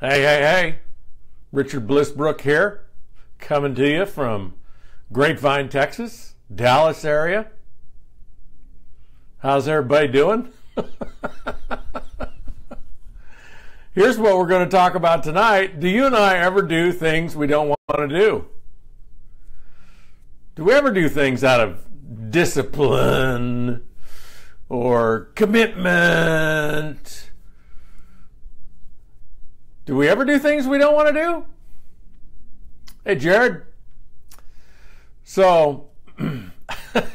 Hey, Richard Bliss Brooke here, coming to you from Grapevine, Texas, Dallas area. How's everybody doing? Here's what we're going to talk about tonight. Do you and I ever do things we don't want to do? Do we ever do things out of discipline or commitment? Do we ever do things we don't want to do? Hey, Jared. So, alright,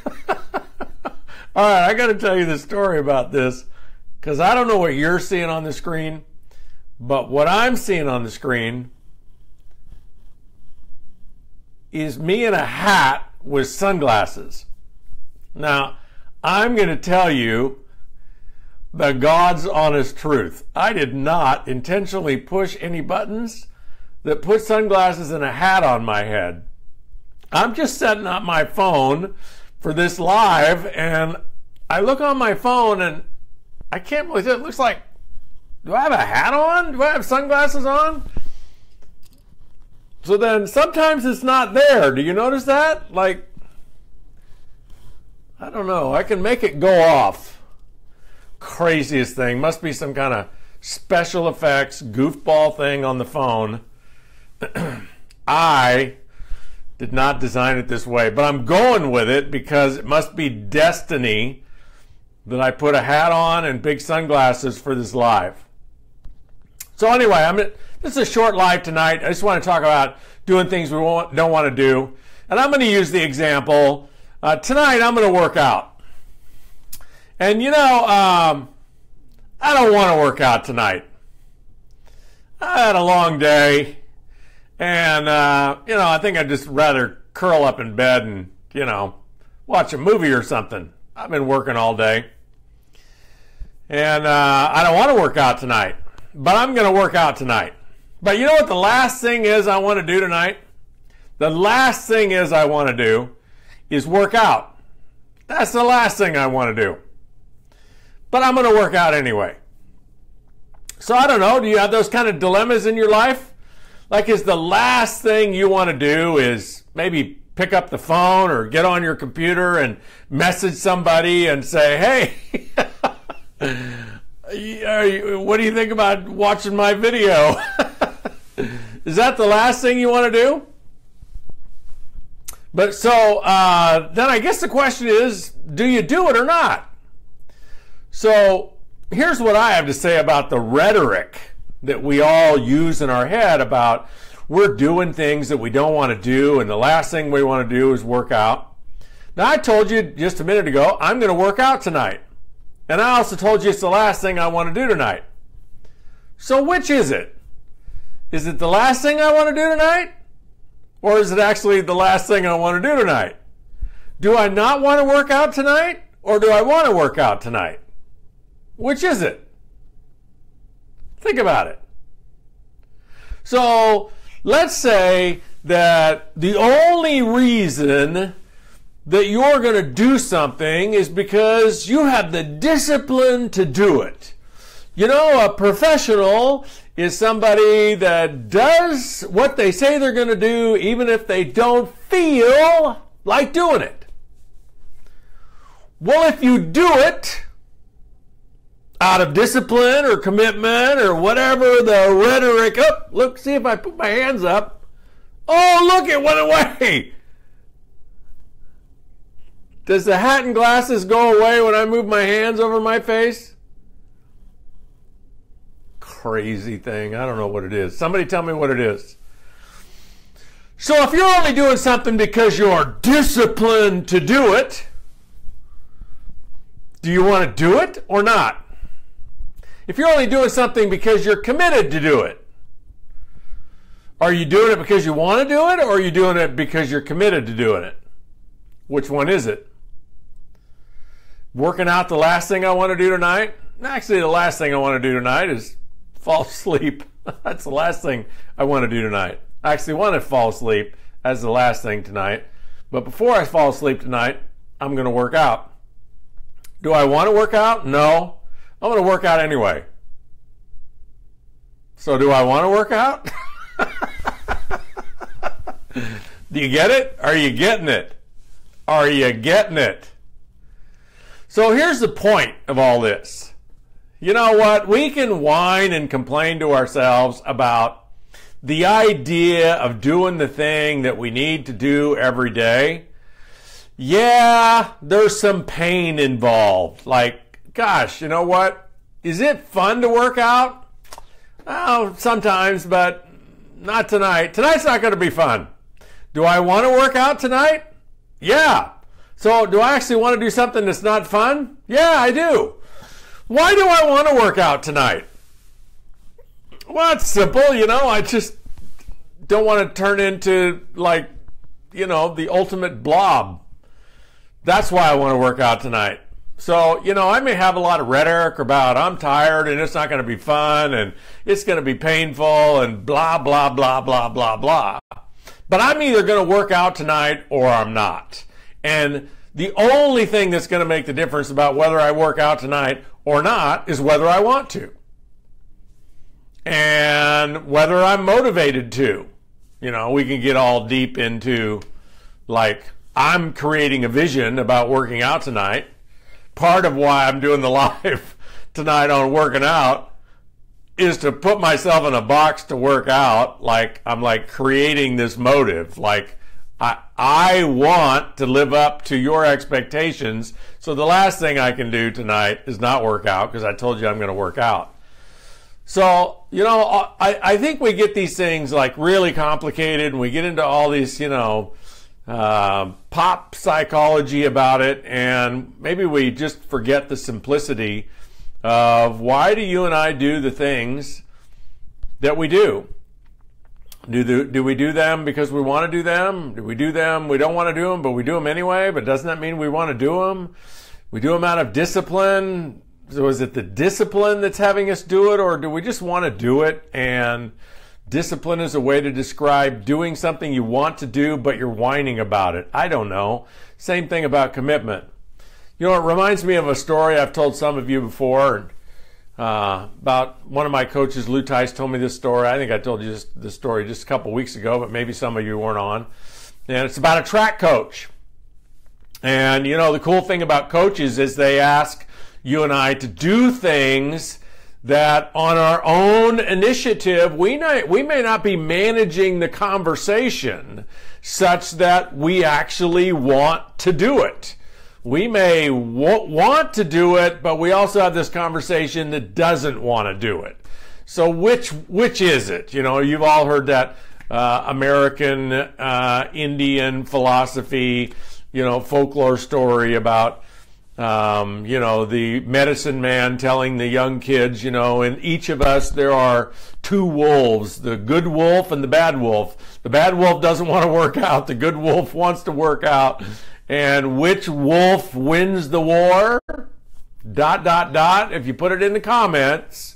I got to tell you the story about this, because I don't know what you're seeing on the screen, but what I'm seeing on the screen is me in a hat with sunglasses. Now, I'm going to tell you the God's honest truth. I did not intentionally push any buttons that put sunglasses and a hat on my head. I'm just setting up my phone for this live, and I look on my phone and I can't believe it. It looks like, do I have a hat on? Do I have sunglasses on? So then sometimes it's not there. Do you notice that? Like, I don't know. I can make it go off. Craziest thing. Must be some kind of special effects goofball thing on the phone. I did not design it this way, but I'm going with it because it must be destiny that I put a hat on and big sunglasses for this live. So anyway, this is a short live tonight. I just want to talk about doing things we don't want to do. And I'm going to use the example. Tonight, I'm going to work out. And you know, I don't want to work out tonight. I had a long day. And, you know, I think I'd just rather curl up in bed and, you know, watch a movie or something. I've been working all day. And I don't want to work out tonight. But I'm going to work out tonight. But you know what the last thing is I want to do tonight? The last thing is I want to do is work out. That's the last thing I want to do. But I'm going to work out anyway. So I don't know. Do you have those kind of dilemmas in your life? Like, is the last thing you want to do is maybe pick up the phone or get on your computer and message somebody and say, hey, what do you think about watching my video? Is that the last thing you want to do? But so then I guess the question is, do you do it or not? So here's what I have to say about the rhetoric that we all use in our head about we're doing things that we don't want to do, and the last thing we want to do is work out. Now, I told you just a minute ago, I'm going to work out tonight. And I also told you it's the last thing I want to do tonight. So which is it? Is it the last thing I want to do tonight? Or is it actually the last thing I want to do tonight? Do I not want to work out tonight? Or do I want to work out tonight? Which is it? Think about it. So let's say that the only reason that you're going to do something is because you have the discipline to do it. You know, a professional is somebody that does what they say they're going to do even if they don't feel like doing it. Well, if you do it out of discipline or commitment or whatever the rhetoric, oh, look, see if I put my hands up. Oh, look, it went away. Does the hat and glasses go away when I move my hands over my face? Crazy thing. I don't know what it is. Somebody tell me what it is. So if you're only doing something because you're disciplined to do it, do you want to do it or not? If you're only doing something because you're committed to do it, are you doing it because you want to do it, or are you doing it because you're committed to doing it? Which one is it? Working out the last thing I want to do tonight? Actually, the last thing I want to do tonight is fall asleep. That's the last thing I want to do tonight. I actually want to fall asleep as the last thing tonight. But before I fall asleep tonight, I'm going to work out. Do I want to work out? No. I'm going to work out anyway. So do I want to work out? Do you get it? Are you getting it? Are you getting it? So here's the point of all this. You know what? We can whine and complain to ourselves about the idea of doing the thing that we need to do every day. Yeah, there's some pain involved. Like, gosh, you know what? Is it fun to work out? Oh, sometimes, but not tonight. Tonight's not going to be fun. Do I want to work out tonight? Yeah. So do I actually want to do something that's not fun? Yeah, I do. Why do I want to work out tonight? Well, it's simple, you know. I just don't want to turn into, like, you know, the ultimate blob. That's why I want to work out tonight. So, you know, I may have a lot of rhetoric about I'm tired and it's not going to be fun and it's going to be painful and blah, blah, blah, blah, blah, blah. But I'm either going to work out tonight or I'm not. And the only thing that's going to make the difference about whether I work out tonight or not is whether I want to. And whether I'm motivated to. You know, we can get all deep into, like, I'm creating a vision about working out tonight. Part of why I'm doing the live tonight on working out is to put myself in a box to work out. Like, I'm like creating this motive. Like, I want to live up to your expectations. So the last thing I can do tonight is not work out because I told you I'm going to work out. So, you know, I think we get these things like really complicated and we get into all these, you know, pop psychology about it, and maybe we just forget the simplicity of why do you and I do the things that we do? Do we do them because we want to do them? Do we do them? We don't want to do them, but we do them anyway. But doesn't that mean we want to do them? We do them out of discipline. So is it the discipline that's having us do it, or do we just want to do it? And discipline is a way to describe doing something you want to do, but you're whining about it. I don't know. Same thing about commitment. You know, it reminds me of a story I've told some of you before about one of my coaches, Lou Tice, told me this story. I think I told you this story just a couple weeks ago, but maybe some of you weren't on. And it's about a track coach. And, you know, the cool thing about coaches is they ask you and I to do things that on our own initiative, we may not be managing the conversation such that we actually want to do it. We may want to do it, but we also have this conversation that doesn't want to do it. So which is it? You know, you've all heard that American Indian philosophy, you know, folklore story about you know, the medicine man telling the young kids, you know, in each of us there are two wolves, the good wolf and the bad wolf. The bad wolf doesn't want to work out. The good wolf wants to work out. And which wolf wins the war? Dot, dot, dot. If you put it in the comments,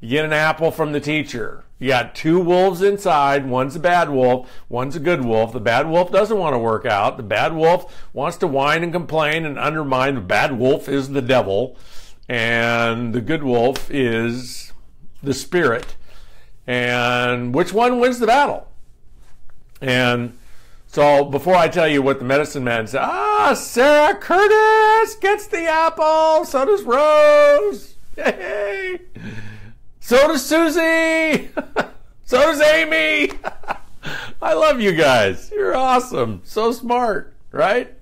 you get an apple from the teacher. You got two wolves inside. One's a bad wolf. One's a good wolf. The bad wolf doesn't want to work out. The bad wolf wants to whine and complain and undermine. The bad wolf is the devil. And the good wolf is the spirit. And which one wins the battle? And so before I tell you what the medicine man said, Sarah Curtis gets the apple. So does Rose. Yay! So does Susie. So does Amy. I love you guys. You're awesome. So smart, right?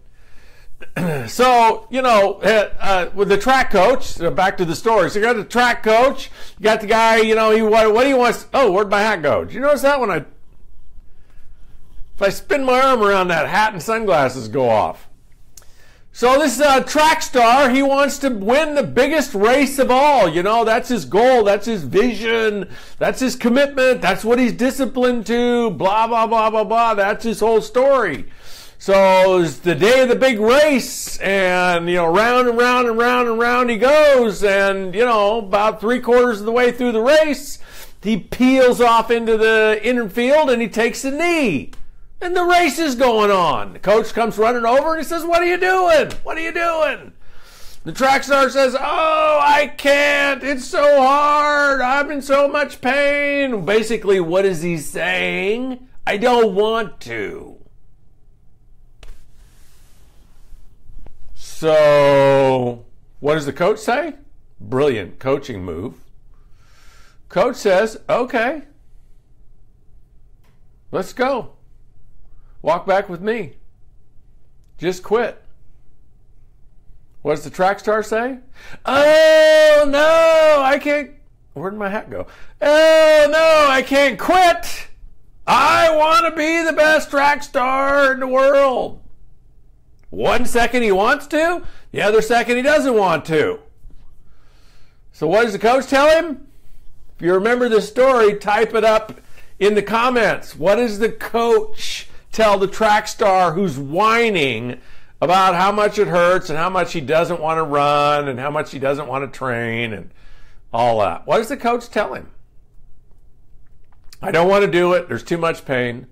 So, you know, with the track coach, back to the story. So you got the track coach. You got the guy, you know, what he wants. Oh, where'd my hat go? Did you notice that when if I spin my arm around, that hat and sunglasses go off. So this track star, he wants to win the biggest race of all. You know, that's his goal. That's his vision. That's his commitment. That's what he's disciplined to. Blah, blah, blah, blah, blah. That's his whole story. So it's the day of the big race. And, you know, round and round and round and round he goes. And, you know, about 3/4 of the way through the race, he peels off into the inner field and he takes a knee. And the race is going on. The coach comes running over and he says, what are you doing? What are you doing? The track star says, oh, I can't. It's so hard. I'm in so much pain. Basically, what is he saying? I don't want to. So what does the coach say? Brilliant coaching move. Coach says, okay, let's go. Walk back with me. Just quit. What does the track star say? Oh, no, I can't. Where did my hat go? Oh, no, I can't quit. I want to be the best track star in the world. 1 second he wants to, the other second he doesn't want to. So what does the coach tell him? If you remember this story, type it up in the comments. What does the coach tell the track star who's whining about how much it hurts and how much he doesn't want to run and how much he doesn't want to train and all that? What does the coach tell him? I don't want to do it. There's too much pain.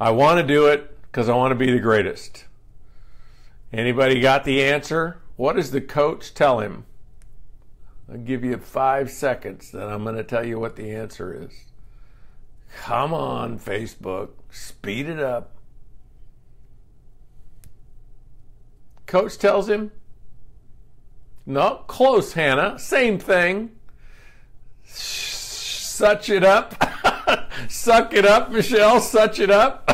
I want to do it because I want to be the greatest. Anybody got the answer? What does the coach tell him? I'll give you 5 seconds, then I'm going to tell you what the answer is. Come on, Facebook. Speed it up. Coach tells him, no, close, Hannah. Same thing. Such it up. Suck it up, Michelle. Such it up.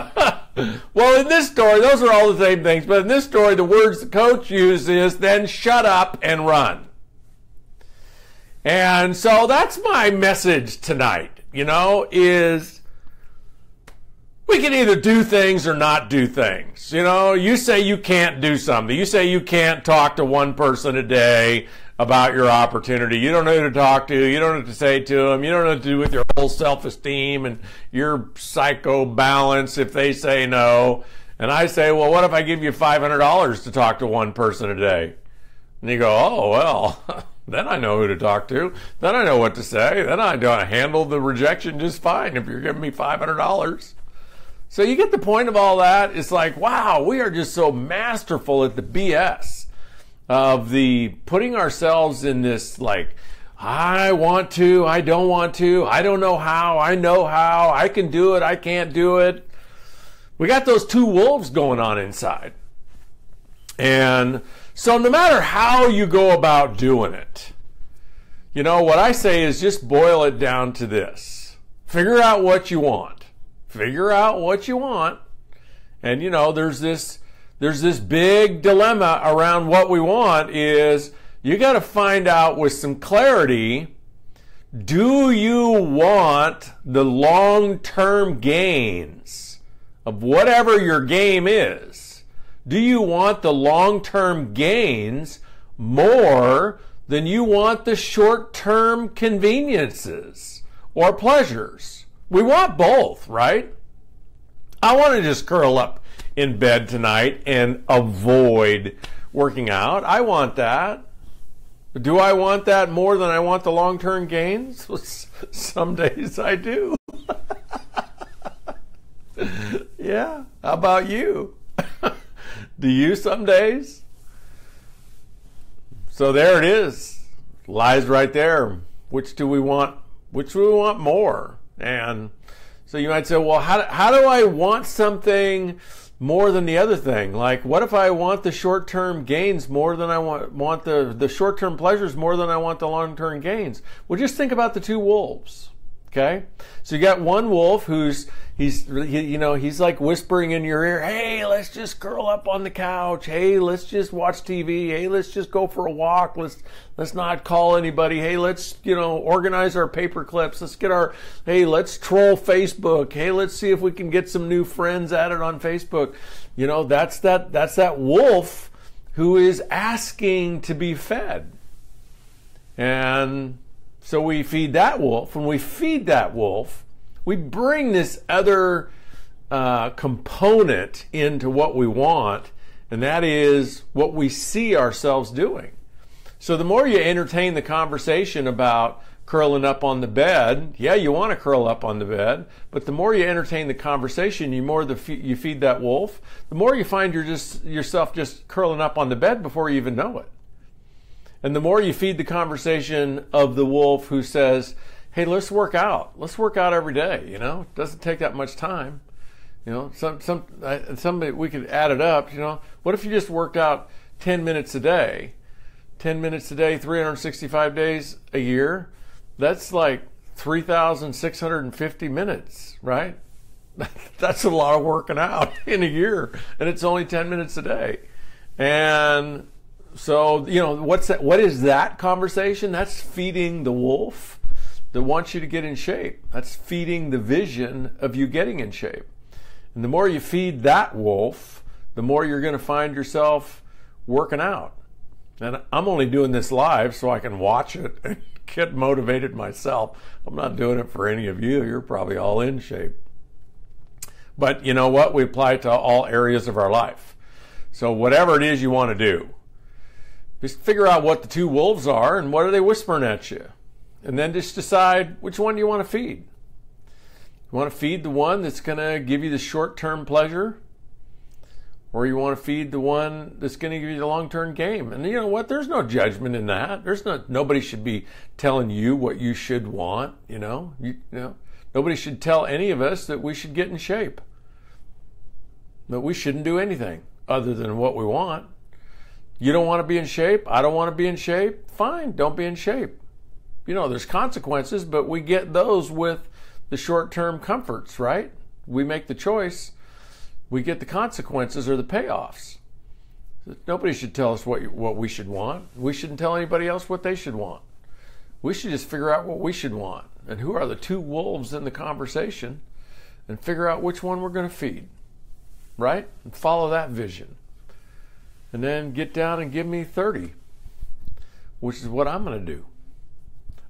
Well, in this story, those are all the same things. But in this story, the words the coach used is, then shut up and run. And so that's my message tonight, you know, is we can either do things or not do things. You know, you say you can't do something. You say you can't talk to one person a day about your opportunity. You don't know who to talk to. You don't know what to say to them. You don't know what to do with your whole self-esteem and your psycho balance if they say no. And I say, well, what if I give you $500 to talk to one person a day? And you go, oh, well... Then I know who to talk to. Then I know what to say. Then I know how to handle the rejection just fine if you're giving me $500. So you get the point of all that. It's like, wow, we are just so masterful at the BS of the putting ourselves in this like, I want to, I don't want to, I don't know how, I can do it, I can't do it. We got those two wolves going on inside. And so no matter how you go about doing it, you know, what I say is just boil it down to this. Figure out what you want. Figure out what you want. And, you know, there's this big dilemma around what we want is you got to find out with some clarity, do you want the long-term gains of whatever your game is? Do you want the long-term gains more than you want the short-term conveniences or pleasures? We want both, right? I want to just curl up in bed tonight and avoid working out. I want that. Do I want that more than I want the long-term gains? Well, some days I do. Yeah, how about you? Do you some days? So there it is. Lies right there. Which do we want? Which do we want more? And so you might say, well, how do I want something more than the other thing? Like, what if I want the short-term gains more than I want the short-term pleasures more than I want the long-term gains? Well, just think about the two wolves. Okay, so you got one wolf who's, he's like whispering in your ear, hey, let's just curl up on the couch. Hey, let's just watch TV. Hey, let's just go for a walk. Let's not call anybody. Hey, let's, you know, organize our paper clips. Let's get our, hey, let's troll Facebook. Hey, let's see if we can get some new friends added on Facebook. You know, that's that wolf who is asking to be fed. And so we feed that wolf. When we feed that wolf, we bring this other component into what we want, and that is what we see ourselves doing. So the more you entertain the conversation about curling up on the bed, yeah, you want to curl up on the bed, but the more you entertain the conversation, the more you feed that wolf, the more you find yourself just curling up on the bed before you even know it. And the more you feed the conversation of the wolf who says, hey, let's work out. Let's work out every day, you know. It doesn't take that much time. You know, somebody, we could add it up, you know. What if you just worked out 10 minutes a day? 10 minutes a day, 365 days a year? That's like 3,650 minutes, right? That's a lot of working out in a year, and it's only 10 minutes a day. And so, you know, what is that conversation? That's feeding the wolf that wants you to get in shape. That's feeding the vision of you getting in shape. And the more you feed that wolf, the more you're going to find yourself working out. And I'm only doing this live so I can watch it and get motivated myself. I'm not doing it for any of you. You're probably all in shape. But you know what? We apply it to all areas of our life. So whatever it is you want to do, just figure out what the two wolves are and what are they whispering at you. And then just decide which one you want to feed. You want to feed the one that's going to give you the short-term pleasure, or you want to feed the one that's going to give you the long-term game. And you know what? There's no judgment in that. There's no, nobody should be telling you what you should want, you know? You know? Nobody should tell any of us that we should get in shape, that we shouldn't do anything other than what we want. You don't want to be in shape. I don't want to be in shape. Fine, don't be in shape. You know, there's consequences, but we get those with the short-term comforts, right? We make the choice. We get the consequences or the payoffs. Nobody should tell us what we should want. We shouldn't tell anybody else what they should want. We should just figure out what we should want. And who are the two wolves in the conversation, and figure out which one we're going to feed, right? And follow that vision. And then get down and give me 30, which is what I'm going to do.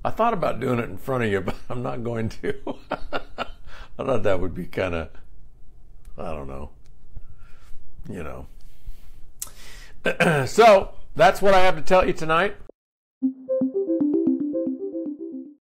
I thought about doing it in front of you, but I'm not going to. I thought that would be kind of, I don't know, you know. So that's what I have to tell you tonight.